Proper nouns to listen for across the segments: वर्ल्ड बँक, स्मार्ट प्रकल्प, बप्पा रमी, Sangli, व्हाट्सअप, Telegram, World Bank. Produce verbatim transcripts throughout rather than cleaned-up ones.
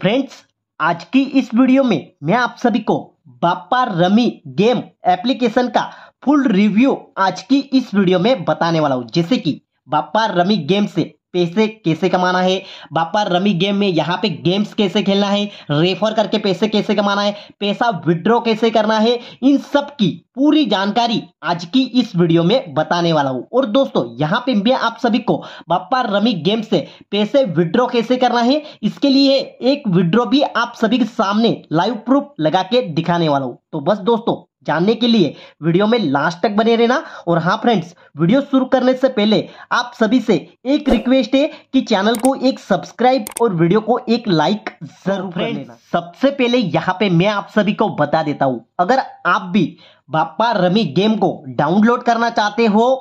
Friends, आज की इस वीडियो में मैं आप सभी को बप्पा रमी गेम एप्लीकेशन का फुल रिव्यू आज की इस वीडियो में बताने वाला हूँ। जैसे कि बप्पा रमी गेम से पैसे कैसे कमाना है, बप्पा रमी गेम में यहाँ पे गेम्स कैसे खेलना है, रेफर करके पैसे कैसे कमाना है, पैसा विड्रॉ कैसे करना है, इन सब की पूरी जानकारी आज की इस वीडियो में बताने वाला हूँ। और दोस्तों, यहाँ पे मैं आप सभी को बप्पा रमी गेम से पैसे विड्रॉ कैसे करना है, इसके लिए एक विड्रॉ भी आप सभी के सामने लाइव प्रूफ लगा के दिखाने वाला हूँ। तो बस दोस्तों, जानने के लिए वीडियो में लास्ट तक बने रहना। और हाँ फ्रेंड्स, वीडियो शुरू करने से पहले आप सभी से एक रिक्वेस्ट है कि चैनल को एक सब्सक्राइब और वीडियो को एक लाइक जरूर कर लेना। सबसे पहले यहाँ पे मैं आप सभी को बता देता हूँ, अगर आप भी बप्पा रमी गेम को डाउनलोड करना चाहते हो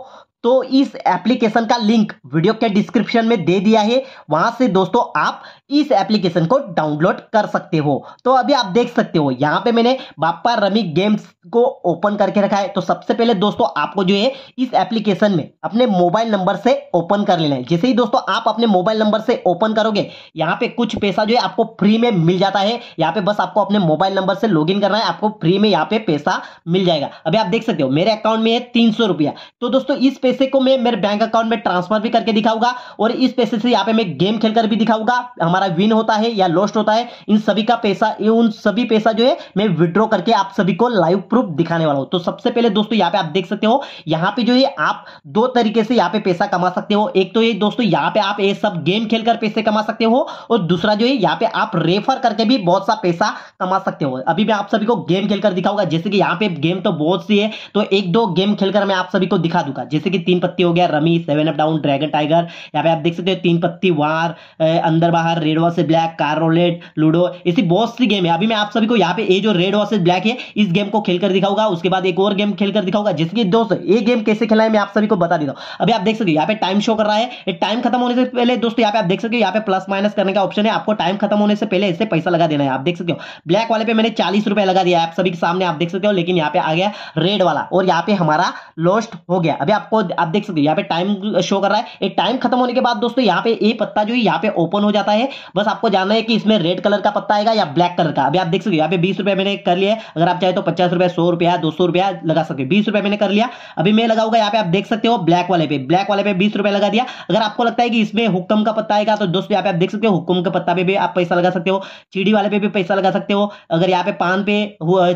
तो इस एप्लीकेशन का लिंक वीडियो के डिस्क्रिप्शन में दे दिया है, वहां से दोस्तों आप इस एप्लीकेशन को डाउनलोड कर सकते हो। तो अभी आप देख सकते हो, यहाँ पे मैंने बप्पा रमी गेम्स को ओपन करके रखा है। तो सबसे पहले दोस्तों आपको जो है इस एप्लीकेशन में अपने मोबाइल नंबर से ओपन कर लेना है। जैसे ही दोस्तों आप अपने मोबाइल नंबर से ओपन करोगे, यहाँ पे कुछ पैसा जो है आपको फ्री में मिल जाता है। यहाँ पे बस आपको अपने मोबाइल नंबर से लॉग इन करना है, आपको फ्री में यहाँ पे पैसा मिल जाएगा। अभी आप देख सकते हो मेरे अकाउंट में है तीन सौ रुपया। तो दोस्तों इस पैसे को मैं मेरे बैंक अकाउंट में ट्रांसफर भी करके दिखाऊंगा और इस पैसे से यहाँ पे मैं गेम खेलकर भी दिखाऊंगा। हमारा विन होता है या लॉस्ट होता है, इन सभी का पैसा उन सभी पैसा जो है मैं विड्रॉ करके आप सभी को लाइव प्रूफ दिखाने वाला हूं। तो सबसे पहले दोस्तों यहाँ पे आप देख सकते हो, यहाँ पे जो है आप दो तरीके से यहाँ पे पैसा कमा सकते हो। एक तो ये दोस्तों यहाँ पे आप ये सब गेम खेलकर पैसे कमा सकते हो और दूसरा जो है यहाँ पे आप रेफर करके भी बहुत सा पैसा कमा सकते हो। अभी मैं आप सभी को गेम खेलकर दिखाऊंगा। जैसे कि यहाँ पे गेम तो बहुत सी है, तो एक दो गेम खेलकर मैं आप सभी को दिखा दूंगा। जैसे कि तीन पत्ती हो गया, rummy, seven up down, dragon tiger, यहाँ पे आप देख सकते हो तीन पत्ती, वार, अंदर बाहर, red versus black, car roulette, ludo, ऐसी बहुत सी गेम है। अभी मैं आप सभी को यहाँ पे ये जो रेड वर्सेस ब्लैक है इस गेम को खेलकर दिखाऊंगा। उसके बाद एक और गेम खेलकर दिखाऊंगा। जैसे कि दोस्तों ये गेम कैसे खेला है मैं आप सभी को बता देता हूँ। अभी आप देख सकते हो यहाँ पे टाइम शो कर रहा है। टाइम खत्म होने से पहले दोस्तों यहाँ पे आप देख सकते हो यहाँ पे प्लस माइनस करने का ऑप्शन है, आपको टाइम खत्म होने से पहले इससे पैसा लगा देना है। आप देख सकते हो ब्लैक वाले पे मैंने चालीस रुपया लगा दिया आप सभी के सामने, आप देख सकते हो। लेकिन यहाँ पे आ गया रेड वाला और यहाँ पे हमारा लॉस्ट हो गया। अभी आपको आप देख सकते हो यहाँ पे टाइम शो कर रहा है। टाइम खत्म होने के बाद दोस्तों यहाँ पे ये पत्ता जो है यहाँ पे ओपन हो जाता है। बस आपको जानना है कि इसमें रेड कलर का पत्ता आएगा या ब्लैक कलर का। अभी आप देख सकते हो यहाँ पे बीस रुपया मैंने कर लिया। अगर आप चाहे तो पचास रुपया, सौ रुपया, दो सौ रुपया लगा सकते हो। बीस रुपया मैंने कर लिया। अभी मैं लगाऊंगा यहाँ पे आप देख सकते हो ब्लैक वाले पे, ब्लैक वाले पे बीस रुपया लगा दिया। अगर आपको लगता है कि इसमें हुक्म का पत्ता आएगा तो दोस्तों यहाँ पे आप देख सकते हो हुक्म का पत्ता पे भी आप पैसा लगा सकते हो, चिड़ी वाले पे भी पैसा लगा सकते हो। अगर यहाँ पे पान पे,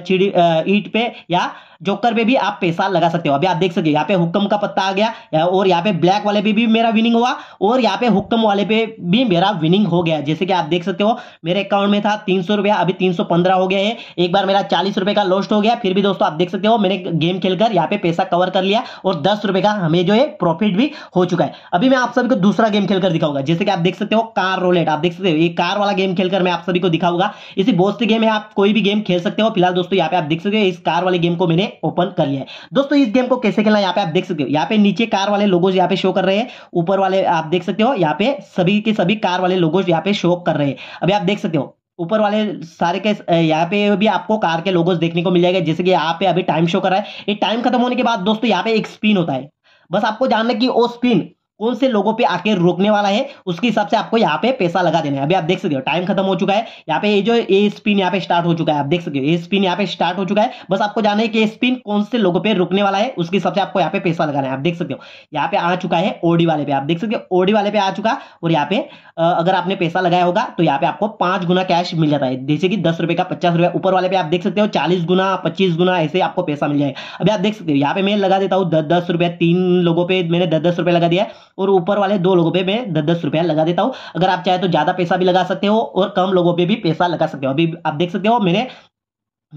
चिड़ी, ईट पे या जोकर पे भी आप पैसा लगा सकते हो। अभी आप देख सकते हो यहाँ पे हुक्म का पत्ता आ गया और यहाँ पे ब्लैक वाले पे भी मेरा विनिंग हुआ और यहाँ पे हुक्म वाले पे भी मेरा विनिंग हो गया। जैसे कि आप देख सकते हो मेरे अकाउंट में था तीन सौ रुपया, अभी तीन सौ पंद्रह हो गया है। एक बार मेरा चालीस रुपये का लॉस्ट हो गया, फिर भी दोस्तों आप देख सकते हो मैंने गेम खेलकर यहाँ पे पैसा कवर कर लिया और दस रुपये का हमें जो है प्रॉफिट भी हो चुका है। अभी मैं आप सभी को दूसरा गेम खेलकर दिखाऊंगा। जैसे कि आप देख सकते हो कार रोलेट, आप देख सकते हो ये कार वाला गेम खेलकर मैं आप सभी को दिखाऊंगा। इसी बहुत सी गेम है, आप कोई भी गेम खेल सकते हो। फिलहाल दोस्तों यहाँ पे आप देख सकते हो इस कार वाले गेम को मैंने ओपन कर लिया है। दोस्तों इस गेम को कैसे खेलना है यहाँ पे आप देख सकते हो। यहाँ पे नीचे कार वाले लोगोज यहाँ पे शो कर रहे हैं, ऊपर वाले आप देख सकते हो यहाँ पे सभी के सभी कार वाले लोगोज यहाँ पे शो कर रहे हैं। अभी आप देख सकते हो ऊपर वाले सारे के यहाँ पे भी आपको कार के लोगोज देखने को मिल जाएगा। जैसे कि यहाँ पे अभी टाइम शो कर रहा है। ये टाइम खत्म होने के बाद दोस्तों यहाँ पे एक स्पिन होता है। बस आपको जानना है कि वो स्पिन कौन से लोगों पे आके रोकने वाला है, उसके हिसाब से आपको यहाँ पे पैसा लगा देना है। अभी आप देख सकते हो टाइम खत्म हो चुका है। यहाँ पे ये जो ए स्पिन यहाँ पे स्टार्ट हो चुका है, आप देख सकते हो ए स्पिन यहाँ पे स्टार्ट हो चुका है। बस आपको जानना है कि ये स्पिन कौन से लोगों पे रुकने वाला है, उसके हिसाब से आपको यहाँ पे पैसा लगाना है। आप देख सकते हो यहाँ पे आ चुका है ओडी वाले पे, आप देख सकते हो ओडी वाले पे आ चुका। और यहाँ पे अगर आपने पैसा लगाया होगा तो यहाँ पे आपको पांच गुना कैश मिल जाता है। जैसे कि दस रुपये का पचास रुपये, ऊपर वाले पे आप देख सकते हो चालीस गुना पच्चीस गुना ऐसे आपको पैसा मिल जाएगा। अभी आप देख सकते हो यहाँ पे मैं लगा देता हूँ दस दस रुपया। तीन लोगों पे मैंने दस दस रुपये लगा दिया और ऊपर वाले दो लोगों पे मैं दस दस रुपया लगा देता हूं। अगर आप चाहे तो ज्यादा पैसा भी लगा सकते हो और कम लोगों पे भी पैसा लगा सकते हो। अभी आप देख सकते हो मैंने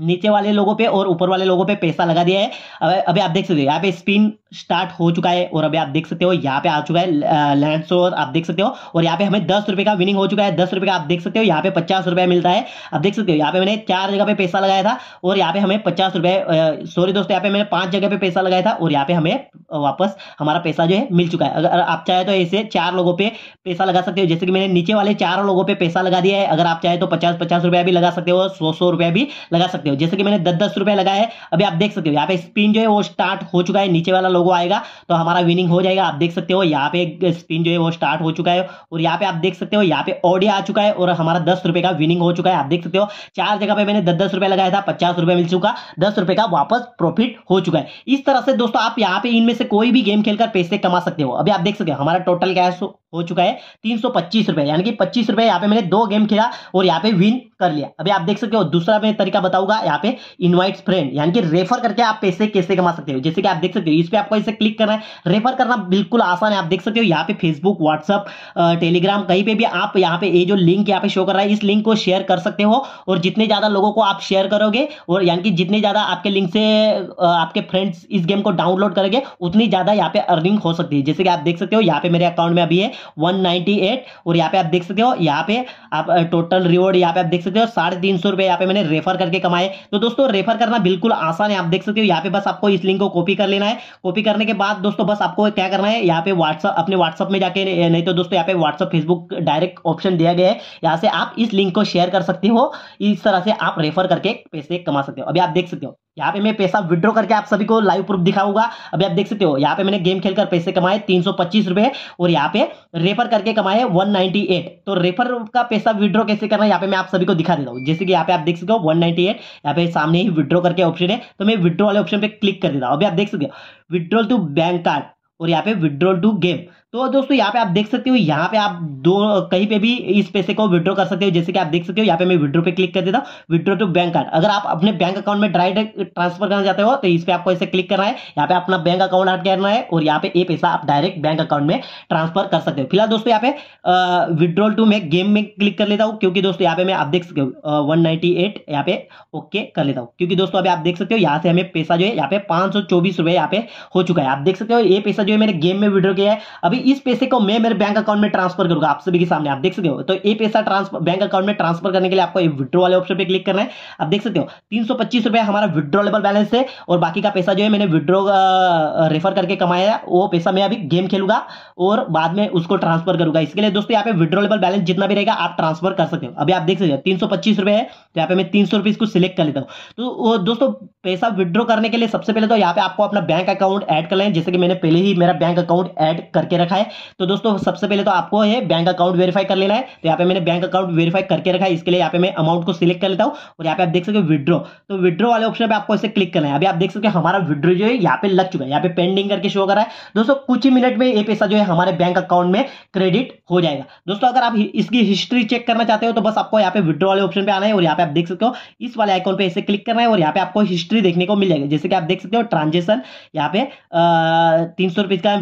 नीचे वाले लोगों पे और ऊपर वाले लोगों पे पैसा लगा दिया है। अभी आप देख सकते हो यहाँ पे स्पिन स्टार्ट हो चुका है और अभी आप देख सकते हो यहाँ पे आ चुका है लैंड शोर, आप देख सकते हो। और यहाँ पे हमें दस रुपये का विनिंग हो चुका है। दस रुपये का आप देख सकते हो यहाँ पे पचास रुपया मिलता है। आप देख सकते हो यहाँ पे मैंने चार जगह पे पैसा लगाया था और यहाँ पे हमें पचास रुपये सॉरी दोस्तों यहाँ पे मैंने पांच जगह पे पैसा लगाया था और यहाँ पे हमें वापस हमारा पैसा जो है मिल चुका है। अगर आप चाहे तो ऐसे चार लोगों पे पैसा लगा सकते हो। जैसे कि मैंने नीचे वाले चार लोगों पे पैसा लगा दिया है। अगर आप चाहे तो पचास पचास रुपया भी लगा सकते हो, सौ सौ रुपया भी लगा सकते हो। जैसे कि मैंने दस दस रुपया लगाया है। अभी आप देख सकते हो यहाँ पे स्पिन जो है वो स्टार्ट हो चुका है। नीचे वाला लोगो आएगा तो हमारा विनिंग हो जाएगा। आप देख सकते हो यहाँ पे स्पिन जो है वो स्टार्ट हो चुका है और यहाँ पे आप देख सकते हो यहाँ पे ऑडिया आ चुका है और हमारा दस रुपए का विनिंग हो चुका है। आप देख सकते हो चार जगह पे मैंने दस दस रुपए लगाया था, पचास रुपए मिल चुका, दस रुपए का वापस प्रॉफिट हो चुका है। इस तरह से दोस्तों आप यहाँ पे इनमें से कोई भी गेम खेलकर पैसे कमा सकते हो। अभी आप देख सकते हो हमारा टोटल क्या है हो चुका है तीन सौ पच्चीस रुपए, यानी कि पच्चीस रुपए यहाँ पे मैंने दो गेम खेला और यहाँ पे विन कर लिया। अभी आप देख सकते हो दूसरा मैं तरीका बताऊंगा यहाँ पे इनवाइट फ्रेंड, यानी कि रेफर करके आप पैसे कैसे कमा सकते हो। जैसे कि आप देख सकते हो इस पे आपको इसे क्लिक करना है, रेफर करना बिल्कुल आसान है। आप देख सकते हो यहाँ पे फेसबुक, व्हाट्सअप, टेलीग्राम कहीं पे भी आप यहाँ पे ये जो लिंक यहाँ पे शो कर रहा है इस लिंक को शेयर कर सकते हो और जितने ज्यादा लोगों को आप शेयर करोगे और यानी कि जितने ज्यादा आपके लिंक से आपके फ्रेंड्स इस गेम को डाउनलोड करेंगे उतनी ज्यादा यहाँ पे अर्निंग हो सकती है। जैसे कि आप देख सकते हो यहाँ पे मेरे अकाउंट में अभी है वन नाइनटी एट और यहाँ पे आप देख सकते हो यहाँ पे आप टोटल रिवॉर्ड यहाँ पे आप देख सकते हो साढ़े तीन सौ रुपए यहाँ पे मैंने रेफर करके कमाए। तो दोस्तों रेफर करना बिल्कुल आसान है। आप देख सकते हो यहाँ पे बस आपको इस लिंक को कॉपी कर लेना है। कॉपी करने के बाद दोस्तों बस आपको क्या करना है यहाँ पे व्हाट्सअप अपने व्हाट्सअप में जाके, नहीं तो दोस्तों यहाँ पे व्हाट्सअप फेसबुक डायरेक्ट ऑप्शन दिया गया है, यहाँ से आप इस लिंक को शेयर कर सकते हो। इस तरह से आप रेफर करके पैसे कमा सकते हो। अभी आप देख सकते हो यहाँ पे मैं पैसा विड्रॉ करके आप सभी को लाइव प्रूफ दिखाऊंगा। अभी आप देख सकते हो यहाँ पे मैंने गेम खेलकर पैसे कमाए तीन सौ पच्चीस रुपए और यहाँ पे रेफर करके कमाए वन नाइनटी एट। तो रेफर का पैसा विड्रॉ कैसे करना है यहाँ पे मैं आप सभी को दिखा देता हूँ। जैसे कि यहाँ पे आप देख सकते हो वन नाइनटी एट यहाँ पे सामने ही विड्रॉ करके ऑप्शन है, तो मैं विड्रॉ वाले ऑप्शन पे क्लिक कर देता हूँ। अभी आप देख सकते हो विड्रॉल टू बैंक कार्ड और यहाँ पे विड्रॉल टू गेम। तो दोस्तों यहाँ पे आप देख सकते हो यहाँ पे आप दो कहीं पे भी इस पैसे को विड्रॉ कर सकते हो। जैसे कि आप देख सकते हो यहाँ पे मैं विड्रॉ पे क्लिक कर देता हूँ, विड्रॉ टू बैंक कार्ड। अगर आप अपने बैंक अकाउंट में डायरेक्ट ट्रांसफर करना चाहते हो तो इस पे आपको ऐसे क्लिक करना है, यहाँ पे अपना बैंक अकाउंट ऐड करना है और यहाँ पे ये पैसा आप डायरेक्ट बैंक अकाउंट में ट्रांसफर कर सकते हो। फिलहाल दोस्तों यहाँ पे विड्रॉल टू मैं गेम में क्लिक कर लेता हूँ क्योंकि दोस्तों यहाँ पे मैं आप देख सकते हो वन नाइनटी एट यहाँ पे ओके कर लेता हूँ क्योंकि दोस्तों अभी आप देख सकते हो यहाँ से हमें पैसा जो है यहाँ पे पांच सौ चौबीस रुपए यहाँ पे हो चुका है। आप देख सकते हो ये पैसा जो है मैंने गेम में विड्रॉ किया है। अभी इस पैसे को मैं मेरे बैंक अकाउंट में ट्रांसफर करूंगा आप सभी के सामने। आप देख सकते हो तो ये पैसा ट्रांसफर बैंक अकाउंट में ट्रांसफर करने के लिए आपको विड्रॉ वाले ऑप्शन पे क्लिक करना है। आप देख सकते हो तीन सौ पच्चीस रुपए हमारा विड्रॉलेबल बैलेंस है और बाकी का पैसा जो है मैंने विड्रॉ रेफर करके कमाया, वो पैसा मैं अभी गेम खेलूंगा और बाद में उसको ट्रांसफर करूंगा। इसके लिए दोस्तों यहाँ पे विड्रॉलेबल बैलेंस जितना भी रहेगा आप ट्रांसफर कर सकते हो। अभी आप देख सकते हो तीन सौ पच्चीस रुपए है तो यहाँ पे मैं तीन सौ रुपए इसको सिलेक्ट कर लेता हूँ। तो दोस्तों पैसा विड्रॉ करने के लिए सबसे पहले तो यहाँ पे आपको अपना बैंक अकाउंट ऐड कर लेना है। जैसे कि मैंने पहले ही मेरा बैंक अकाउंट ऐड करके रखा है। तो दोस्तों सबसे पहले तो आपको है बैंक अकाउंट वेरीफाई कर लेना है। तो यहाँ पे मैंने बैंक अकाउंट वेरीफाई करके रखा है, इसके लिए यहाँ पे मैं अमाउंट को सिलेक्ट कर लेता हूँ और यहाँ पे आप देख सकते हो विड्रॉ। तो विड्रॉ वाले ऑप्शन पे आपको इसे क्लिक करना है। अभी आप देख सकते हो हमारा विड्रॉ जो है यहाँ पे लग चुका है, यहाँ पे पेंडिंग करके शो कर रहा है। दोस्तों कुछ ही मिनट में ये पैसा जो है हमारे बैंक अकाउंट में क्रेडिट हो जाएगा। दोस्तों अगर आप इसकी हिस्ट्री चेक करना चाहते हो तो बस आपको यहाँ पे विड्रॉ वाले ऑप्शन पे आना है और यहाँ पे आप देख सकते हो इस वाले आइकॉन पे ऐसे क्लिक करना है और यहाँ पे आपको हिस्ट्री देखने को मिल जाएगी। जैसे कि आप देख सकते हो ट्रांजेक्शन यहाँ पे तीन सौ रुपए का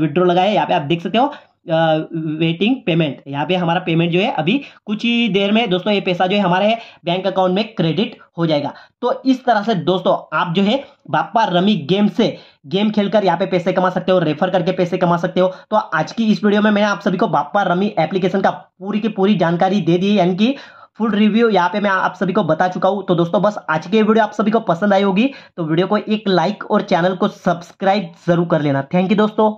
विड्रॉ लगा है। यहाँ पे आप देख सकते हो वेटिंग पेमेंट, यहाँ पे हमारा पेमेंट जो है अभी कुछ ही देर में दोस्तों ये पैसा जो है हमारे बैंक अकाउंट में क्रेडिट हो जाएगा। तो इस तरह से दोस्तों आप जो है बप्पा रमी गेम से गेम खेलकर यहाँ पे पैसे कमा सकते हो, रेफर करके पैसे कमा सकते हो। तो आज की इस वीडियो में मैंने आप सभी को बप्पा रमी एप्लीकेशन का पूरी की पूरी जानकारी दे दी, यानी कि फुल रिव्यू यहाँ पे मैं आप सभी को बता चुका हूँ। तो दोस्तों बस आज की वीडियो आप सभी को पसंद आई होगी तो वीडियो को एक लाइक और चैनल को सब्सक्राइब जरूर कर लेना। थैंक यू दोस्तों।